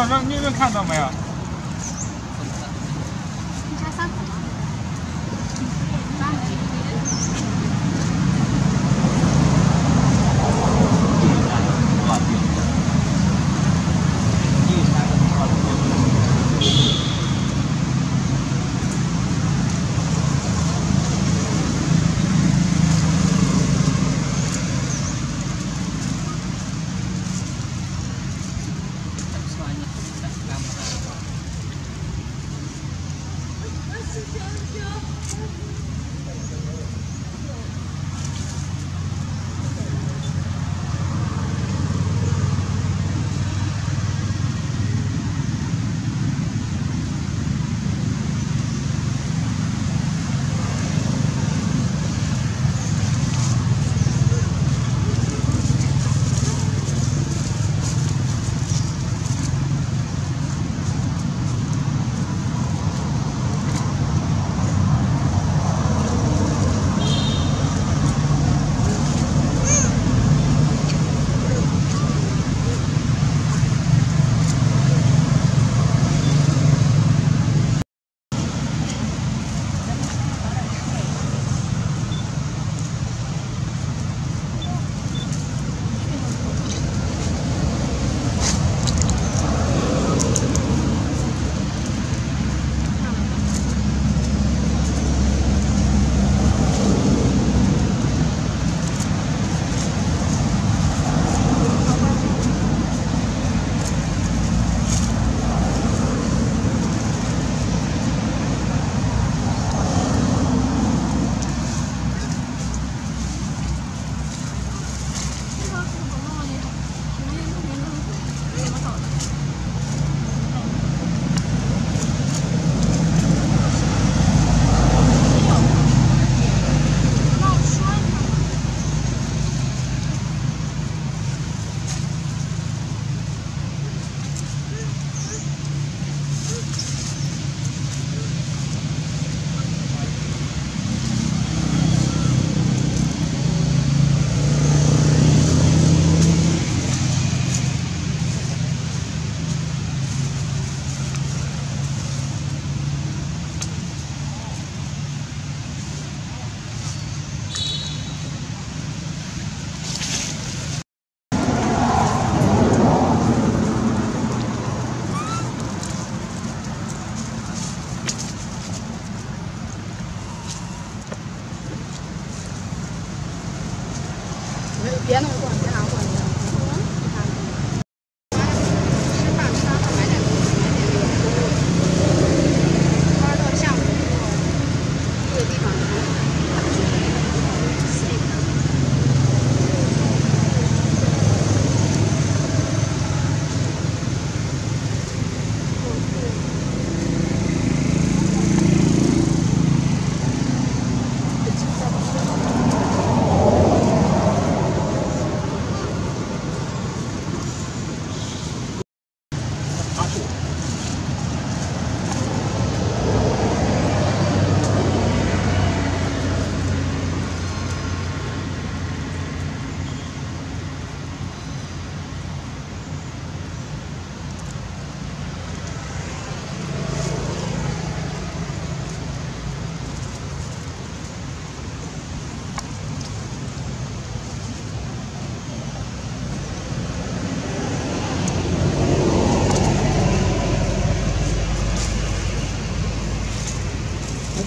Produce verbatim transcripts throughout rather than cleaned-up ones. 让让妞妞看到没有？你家三口吗？别弄过，别拿过去。吃饭吃完饭买点东西，买点那个葫芦。玩到下午的时候，这个地方能看出来。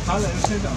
爬在这身上。